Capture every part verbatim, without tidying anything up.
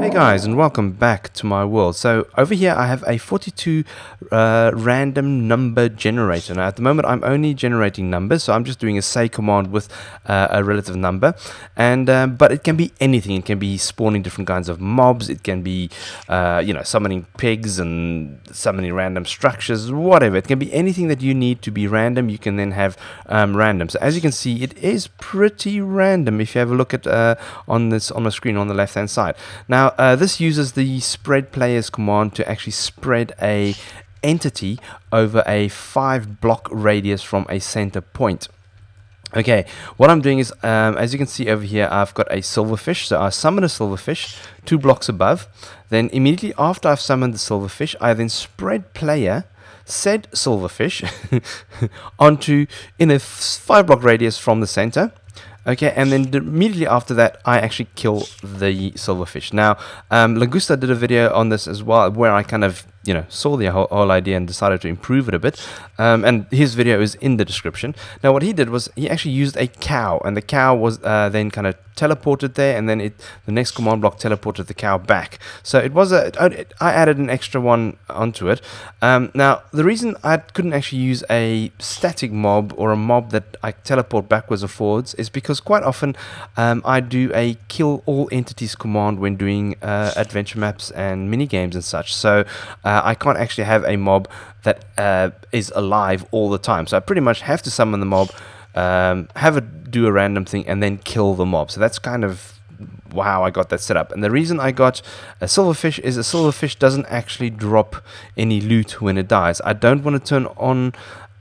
Hey guys, and welcome back to my world. So over here I have a forty-two uh, random number generator. Now at the moment I'm only generating numbers, so I'm just doing a say command with uh, a relative number, and um, but it can be anything. It can be spawning different kinds of mobs, it can be uh, you know, summoning pigs and summoning random structures, whatever. It can be anything that you need to be random. You can then have um, random. So as you can see, it is pretty random if you have a look at uh, on this on the screen on the left hand side. Now Now, uh, this uses the spread players command to actually spread a entity over a five block radius from a center point. Okay, what I'm doing is, um, as you can see over here, I've got a silverfish. So I summon a silverfish two blocks above. Then immediately after I've summoned the silverfish, I then spread player said silverfish onto in a five block radius from the center. Okay, and then immediately after that, I actually kill the silverfish. Now, um, Lagosta did a video on this as well, where I kind of, you know, saw the whole, whole idea and decided to improve it a bit. Um, and his video is in the description. Now, what he did was he actually used a cow, and the cow was uh, then kind of teleported there, and then it the next command block teleported the cow back. So it was a it, I added an extra one onto it. Um, now, the reason I couldn't actually use a static mob or a mob that I teleport backwards or forwards is because quite often um, I do a kill all entities command when doing uh, adventure maps and mini games and such, so uh, I can't actually have a mob that uh, is alive all the time. So I pretty much have to summon the mob, um, have it do a random thing, and then kill the mob. So that's kind of wow, I got that set up. And the reason I got a silverfish is a silverfish doesn't actually drop any loot when it dies. I don't want to turn on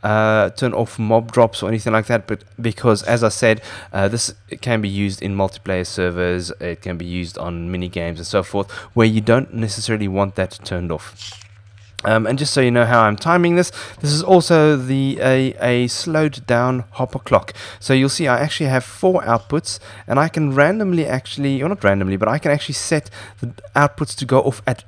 Uh, turn off mob drops or anything like that, but because, as I said, uh, this can be used in multiplayer servers, it can be used on mini games and so forth, where you don't necessarily want that turned off. Um, and just so you know how I'm timing this, this is also the a, a slowed down hopper clock. So you'll see I actually have four outputs, and I can randomly actually, or not randomly, but I can actually set the outputs to go off at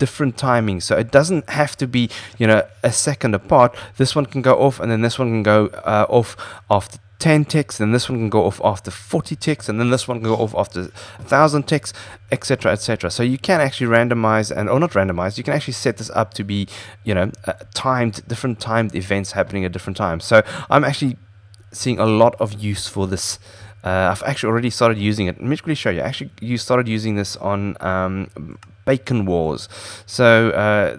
different timings. So it doesn't have to be, you know, a second apart. This one can go off, and then this one can go uh, off after ten ticks, then this one can go off after forty ticks, and then this one can go off after one thousand ticks, etc, etc. So you can actually randomize, and or not randomize, you can actually set this up to be, you know, uh, timed, different timed events happening at different times. So I'm actually seeing a lot of use for this. Uh, I've actually already started using it. Let me quickly show you. Actually, you started using this on um, Bacon Wars. So uh,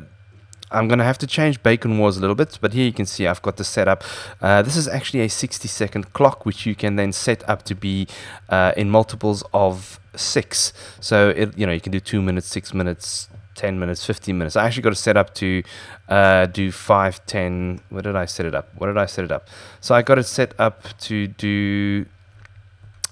I'm going to have to change Bacon Wars a little bit, but here you can see I've got the setup. Uh, this is actually a sixty second clock, which you can then set up to be uh, in multiples of six. So it, you know, you can do two minutes, six minutes, ten minutes, fifteen minutes. I actually got it set up to uh, do five, ten. Where did I set it up? Where did I set it up? So I got it set up to do.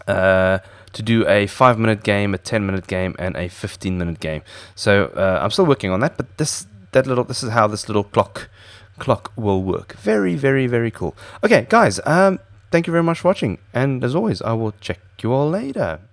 Uh, to do a five minute game, a ten minute game, and a fifteen minute game. So uh, I'm still working on that, but this that little this is how this little clock clock will work. Very, very, very cool. Okay, guys, um, thank you very much for watching, and as always, I will check you all later.